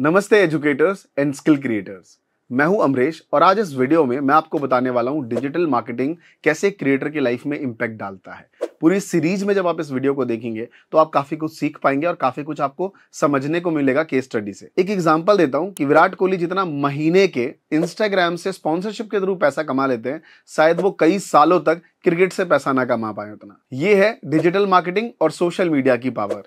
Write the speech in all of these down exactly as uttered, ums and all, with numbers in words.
नमस्ते educators and skill creators, मैं हूं अमरीश और आज इस वीडियो में मैं आपको बताने वाला हूं डिजिटल मार्केटिंग कैसे क्रिएटर की लाइफ में इम्पैक्ट डालता है। पूरी सीरीज में जब आप इस वीडियो को देखेंगे तो आप काफ़ी कुछ सीख पाएंगे और काफ़ी कुछ आपको समझने को मिलेगा केस स्टडी से। एक एग्जांपल देता हूं कि विराट कोहली जितना महीने के इंस्टाग्राम से स्पॉन्सरशिप के थ्रू पैसा कमा लेते हैं, शायद वो कई सालों तक क्रिकेट से पैसा ना कमा पाए उतना। ये है डिजिटल मार्केटिंग और सोशल मीडिया की पावर।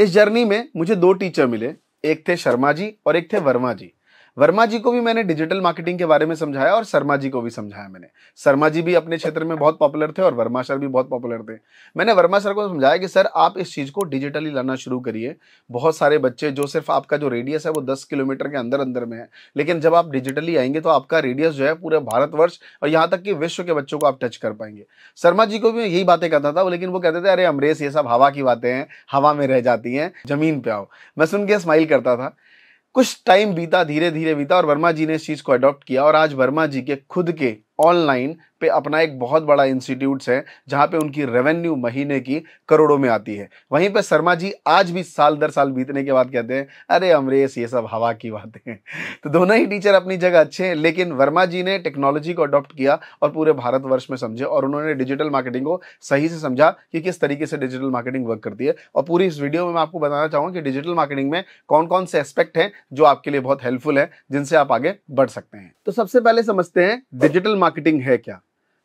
इस जर्नी में मुझे दो टीचर मिले, एक थे शर्मा जी और एक थे वर्मा जी। वर्मा जी को भी मैंने डिजिटल मार्केटिंग के बारे में समझाया और शर्मा जी को भी समझाया मैंने। शर्मा जी भी अपने क्षेत्र में बहुत पॉपुलर थे और वर्मा सर भी बहुत पॉपुलर थे। मैंने वर्मा सर को समझाया कि सर आप इस चीज़ को डिजिटली लाना शुरू करिए। बहुत सारे बच्चे जो सिर्फ आपका जो रेडियस है वो दस किलोमीटर के अंदर अंदर में है, लेकिन जब आप डिजिटली आएंगे तो आपका रेडियस जो है पूरे भारतवर्ष और यहाँ तक कि विश्व के बच्चों को आप टच कर पाएंगे। शर्मा जी को भी यही बातें कहता था, लेकिन वो कहते थे अरे अमरीश ये सब हवा की बातें हैं, हवा में रह जाती हैं, जमीन पे आओ। मैं सुन के स्माइल करता था। कुछ टाइम बीता, धीरे धीरे बीता और वर्मा जी ने इस चीज़ को अडॉप्ट किया और आज वर्मा जी के खुद के ऑनलाइन पे अपना एक बहुत बड़ा इंस्टीट्यूट है जहाँ पे उनकी रेवेन्यू महीने की करोड़ों में आती है। वहीं पे शर्मा जी आज भी साल दर साल बीतने के बाद कहते हैं अरे अमरीश ये सब हवा की बातें। तो दोनों ही टीचर अपनी जगह अच्छे हैं, लेकिन वर्मा जी ने टेक्नोलॉजी को अडॉप्ट किया और पूरे भारतवर्ष में समझे और उन्होंने डिजिटल मार्केटिंग को सही से समझा कि किस तरीके से डिजिटल मार्केटिंग वर्क करती है। और पूरी इस वीडियो में मैं आपको बताना चाहूँगा कि डिजिटल मार्केटिंग में कौन कौन से एस्पेक्ट हैं जो आपके लिए बहुत हेल्पफुल है, जिनसे आप आगे बढ़ सकते हैं। तो सबसे पहले समझते हैं डिजिटल मार्केटिंग है क्या।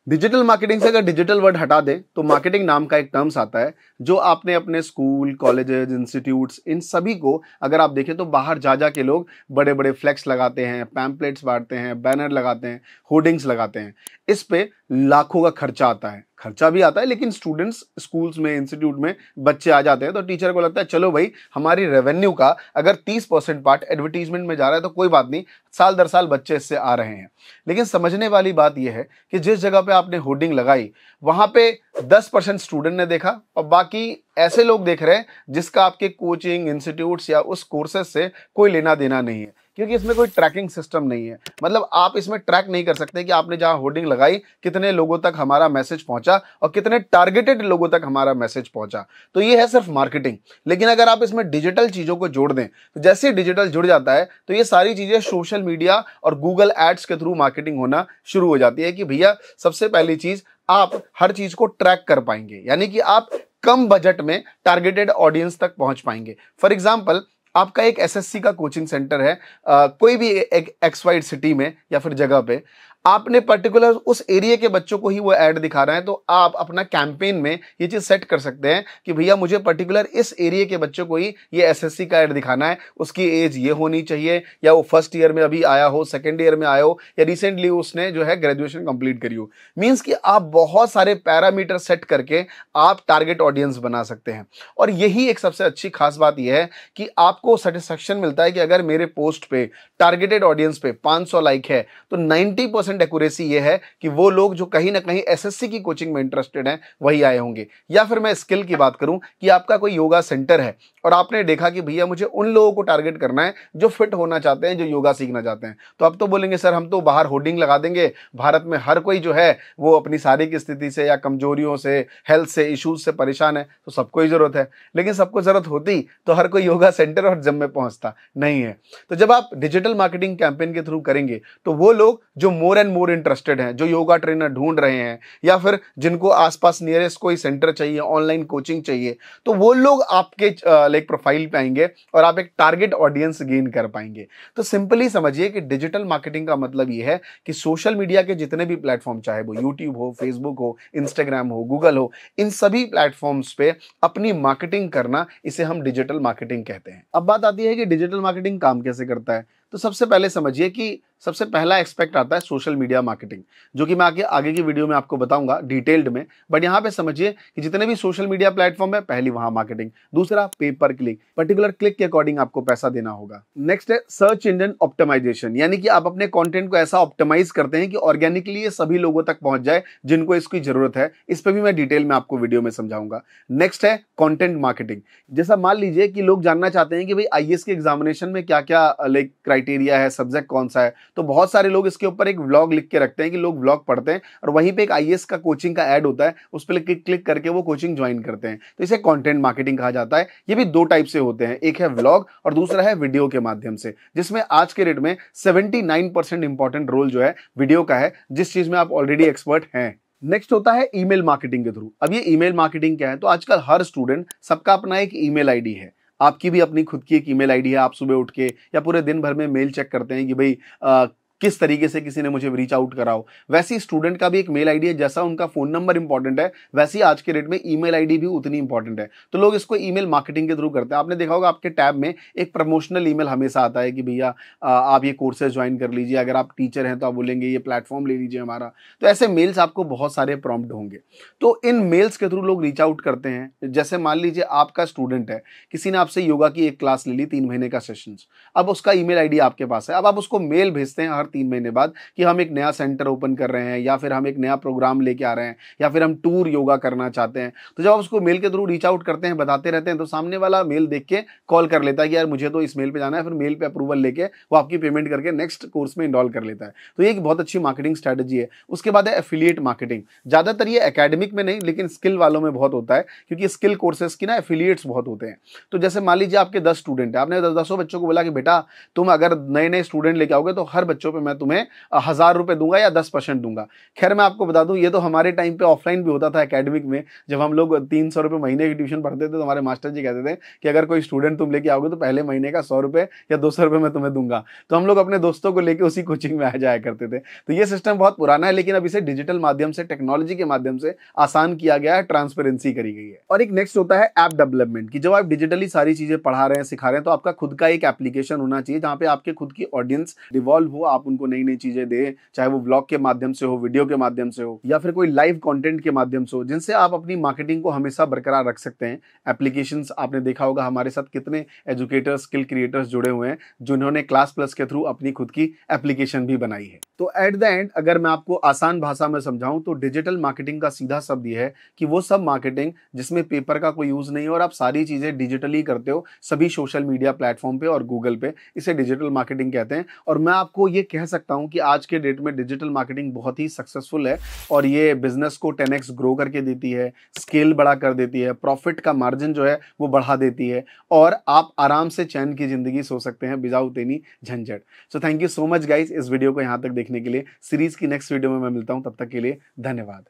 डिजिटल मार्केटिंग से अगर डिजिटल वर्ड हटा दें तो मार्केटिंग नाम का एक टर्म्स आता है जो आपने अपने स्कूल, कॉलेजेस, इंस्टीट्यूट्स, इन सभी को अगर आप देखें तो बाहर जा जा के लोग बड़े बड़े फ्लैक्स लगाते हैं, पैम्पलेट्स बांटते हैं, बैनर लगाते हैं, होर्डिंग्स लगाते हैं। इस पे लाखों का खर्चा आता है। खर्चा भी आता है लेकिन स्टूडेंट्स स्कूल्स में, इंस्टीट्यूट में बच्चे आ जाते हैं तो टीचर को लगता है चलो भाई हमारी रेवेन्यू का अगर तीस परसेंट पार्ट एडवर्टीजमेंट में जा रहा है तो कोई बात नहीं, साल दर साल बच्चे इससे आ रहे हैं। लेकिन समझने वाली बात यह है कि जिस जगह पे आपने होर्डिंग लगाई वहाँ पे दस परसेंट स्टूडेंट ने देखा और बाकी ऐसे लोग देख रहे हैं जिसका आपके कोचिंग इंस्टीट्यूट्स या उस कोर्सेज से कोई लेना देना नहीं है, क्योंकि इसमें कोई ट्रैकिंग सिस्टम नहीं है। मतलब आप इसमें ट्रैक नहीं कर सकते कि आपने जहाँ होर्डिंग लगाई कितने लोगों तक हमारा मैसेज पहुँचा और कितने टारगेटेड लोगों तक हमारा मैसेज पहुँचा। तो ये है सिर्फ मार्केटिंग। लेकिन अगर आप इसमें डिजिटल चीज़ों को जोड़ दें तो जैसे डिजिटल जुड़ जाता है तो ये सारी चीज़ें सोशल मीडिया और गूगल एड्स के थ्रू मार्केटिंग होना शुरू हो जाती है कि भैया सबसे पहली चीज़ आप हर चीज़ को ट्रैक कर पाएंगे, यानी कि आप कम बजट में टारगेटेड ऑडियंस तक पहुँच पाएंगे। फॉर एग्जाम्पल आपका एक एसएससी का कोचिंग सेंटर है आ, कोई भी एक एक्स वाई सिटी में या फिर जगह पे आपने पर्टिकुलर उस एरिया के बच्चों को ही वो ऐड दिखा रहे हैं, तो आप अपना कैंपेन में ये चीज़ सेट कर सकते हैं कि भैया मुझे पर्टिकुलर इस एरिया के बच्चों को ही ये एसएससी का ऐड दिखाना है, उसकी एज ये होनी चाहिए, या वो फर्स्ट ईयर में अभी आया हो, सेकंड ईयर में आया हो, या रिसेंटली उसने जो है ग्रेजुएशन कंप्लीट करी हो। मीन्स कि आप बहुत सारे पैरामीटर सेट करके आप टारगेट ऑडियंस बना सकते हैं। और यही एक सबसे अच्छी खास बात यह है कि आपको सेटिस्फेक्शन मिलता है कि अगर मेरे पोस्ट पर टारगेटेड ऑडियंस पे पाँच सौ लाइक है तो नाइन्टी परसेंट एक्यूरेसी ये है कि वो लोग जो कहीं ना कहीं एसएससी की कोचिंग में इंटरेस्टेड हैं वही आए होंगे। या फिर मैं स्किल की बात करूं कि आपका कोई योगा सेंटर है और आपने देखा कि भैया मुझे उन लोगों को टारगेट करना है जो फिट होना चाहते हैं, जो योगा सीखना चाहते हैं, तो अब तो बोलेंगे सर हम तो बाहर होर्डिंग लगा देंगे, भारत में हर कोई जो है वो अपनी शारीरिक स्थिति से या कमजोरियों से, हेल्थ से, इशूज से परेशान है, तो सबको ही जरूरत है। लेकिन सबको जरूरत होती तो हर कोई योगा सेंटर और जिम में पहुंचता नहीं है। तो जब आप डिजिटल मार्केटिंग कैंपेन के थ्रू करेंगे तो वो लोग जो मोर एंड मोर इंटरेस्टेड हैं, जो योगा ट्रेनर ढूंढ रहे हैं या फिर जिनको आसपास नियरेस्ट कोई सेंटर चाहिए, ऑनलाइन कोचिंग चाहिए, तो वो लोग आपके एक प्रोफाइल पे आएंगे और आप एक टारगेट ऑडियंस गेन कर पाएंगे। तो सिंपली समझिए कि डिजिटल मार्केटिंग का मतलब ये है कि सोशल मीडिया के जितने भी प्लेटफॉर्म, चाहे वो यूट्यूब हो, फेसबुक हो, इंस्टाग्राम हो, गूगल हो, इन सभी प्लेटफॉर्म्स पे अपनी मार्केटिंग करना, इसे हम डिजिटल मार्केटिंग कहते हैं। अब बात आती है कि डिजिटल मार्केटिंग काम कैसे करता है। तो सबसे पहले समझिए कि सबसे पहला एक्सपेक्ट आता है सोशल मीडिया मार्केटिंग, जो कि मैं आगे आगे की वीडियो में आपको बताऊंगा डिटेल्ड में। बट यहाँ पे समझिए कि जितने भी सोशल मीडिया प्लेटफॉर्म है, पहली वहाँ मार्केटिंग, दूसरा pay per click, particular click के अकॉर्डिंग आपको पैसा देना होगा। नेक्स्ट है सर्च इंजन ऑप्टिमाइजेशन, यानी कि आप अपने कॉन्टेंट को ऐसा ऑप्टिमाइज करते हैं कि ऑर्गेनिकली ये सभी लोगों तक पहुंच जाए जिनको इसकी जरूरत है। इस पर भी मैं डिटेल में आपको वीडियो में समझाऊंगा। नेक्स्ट है कॉन्टेंट मार्केटिंग। जैसा मान लीजिए कि लोग जानना चाहते हैं कि भाई आई ए एस के एग्जामिनेशन में क्या क्या लाइक क्राइटेरिया है, सब्जेक्ट कौन सा है, तो बहुत सारे लोग इसके ऊपर एक व्लॉग लिख के रखते हैं कि लोग व्लॉग पढ़ते हैं और वहीं पे एक आईएएस का कोचिंग का ऐड होता है, उस पर क्लिक करके वो कोचिंग ज्वाइन करते हैं। तो इसे कंटेंट मार्केटिंग कहा जाता है। ये भी दो टाइप से होते हैं, एक है व्लॉग और दूसरा है वीडियो के माध्यम से, जिसमें आज के रेट में seventy nine percent important role जो है वीडियो का है, जिस चीज में आप ऑलरेडी एक्सपर्ट हैं। नेक्स्ट होता है ईमेल मार्केटिंग के थ्रू। अब ये ईमेल मार्केटिंग क्या है, तो आजकल हर स्टूडेंट सबका अपना एक ईमेल आईडी है, आपकी भी अपनी खुद की एक ईमेल आईडी है। आप सुबह उठ के या पूरे दिन भर में मेल चेक करते हैं कि भाई आ, किस तरीके से किसी ने मुझे रीच आउट कराओ। वैसे स्टूडेंट का भी एक मेल आईडी है, जैसा उनका फोन नंबर इंपॉर्टेंट है वैसे आज के डेट में ईमेल आईडी भी उतनी इंपॉर्टेंट है। तो लोग इसको ईमेल मार्केटिंग के थ्रू करते हैं। आपने देखा होगा आपके टैब में एक प्रमोशनल ईमेल हमेशा आता है कि भैया आप ये कोर्सेज ज्वाइन कर लीजिए, अगर आप टीचर हैं तो आप बोलेंगे ये प्लेटफॉर्म ले लीजिए हमारा। तो ऐसे मेल्स आपको बहुत सारे प्रॉम्प्ट होंगे, तो इन मेल्स के थ्रू लोग रीच आउट करते हैं। जैसे मान लीजिए आपका स्टूडेंट है, किसी ने आपसे योगा की एक क्लास ले ली, तीन महीने का सेशन, अब उसका ईमेल आईडी आपके पास है। अब आप उसको मेल भेजते हैं तीन महीने बाद कि हम एक नया सेंटर ओपन कर रहे हैं, या फिर हम एक नया प्रोग्राम लेके आ रहे हैं, या फिर हम टूर योगा करना चाहते हैं। तो जब आप उसको मेल के थ्रू रीच आउट करते हैं, बताते रहते हैं, तो सामने वाला मेल देख के कॉल कर लेता है कि यार मुझे तो इस मेल पे जाना है, फिर मेल पे अप्रूवल लेके वो आपकी पेमेंट करके नेक्स्ट कोर्स में इनरोल कर लेता है। तो ये एक बहुत अच्छी मार्केटिंग स्ट्रेटजी है। उसके बाद है एफिलिएट मार्केटिंग। ज्यादातर ये एकेडमिक में नहीं लेकिन स्किल वालों में बहुत होता है, क्योंकि स्किल कोर्सेज की ना एफिलिएट्स बहुत होते हैं। तो जैसे मान लीजिए आपके दस स्टूडेंट है, आपने दसों बच्चों को बोला कि बेटा तुम अगर नए नए स्टूडेंट लेके आओगे तो हर बच्चों पे मैं तुम्हें हजार रुपए दूंगा या दस परसेंट दूंगा। खैर मैं आपको बता दूं, ये तो हमारे टाइम पे ऑफलाइन भी होता था एकेडमिक में, जब हम लोग तीन सौ रुपए महीने की ट्यूशन पढ़ते थे तो हमारे मास्टर जी कहते थे कि अगर कोई स्टूडेंट तुम लेके आओगे तो पहले महीने का सौ रुपए या दो सौ रुपए मैं तुम्हें दूंगा। तो हम लोग अपने दोस्तों को लेकर उसी कोचिंग में आ जाया करते थे। तो ये सिस्टम बहुत पुराना है, लेकिन अब इसे डिजिटल माध्यम से, टेक्नोलॉजी के माध्यम से आसान किया गया है, ट्रांसपेरेंसी करी गई है। और एक नेक्स्ट होता है ऐप डेवलपमेंट, की जब आप डिजिटली सारी चीजें पढ़ा रहे हैं, सिखा रहे हैं, तो आपका खुद का एक एप्लीकेशन होना चाहिए जहां पे आपके खुद की ऑडियंस डिवॉल्व हो, आप उनको नई नई चीजें दें, चाहे वो ब्लॉग के माध्यम से हो, वीडियो के माध्यम से हो, या फिर कोई लाइव कंटेंट के माध्यम से हो, जिनसे आप अपनी मार्केटिंग को हमेशा बरकरार रख सकते हैं। एप्लीकेशंस आपने देखा होगा हमारे साथ कितने एजुकेटर्स, स्किल क्रिएटर्स जुड़े हुए हैं, जिन्होंने क्लास प्लस के थ्रू अपनी खुद की एप्लीकेशन भी बनाई है। तो एट द एंड अगर मैं आपको आसान भाषा में समझाऊं तो डिजिटल मार्केटिंग का सीधा शब्द यह है कि वो सब मार्केटिंग जिसमें पेपर का कोई यूज नहीं है और आप सारी चीजें डिजिटली करते हो, सभी सोशल मीडिया प्लेटफॉर्म पे और गूगल पे, इसे डिजिटल मार्केटिंग कहते हैं। और मैं आपको ये कह सकता हूं कि आज के डेट में डिजिटल मार्केटिंग बहुत ही सक्सेसफुल है और ये बिजनेस को टेन एक्स ग्रो करके देती है, स्केल बड़ा कर देती है, प्रॉफिट का मार्जिन जो है वो बढ़ा देती है, और आप आराम से चैन की जिंदगी सो सकते हैं विदाउट एनी झंझट। So thank you so much guys इस वीडियो को यहाँ तक देखने के लिए। सीरीज की नेक्स्ट वीडियो में मैं मिलता हूँ, तब तक के लिए धन्यवाद।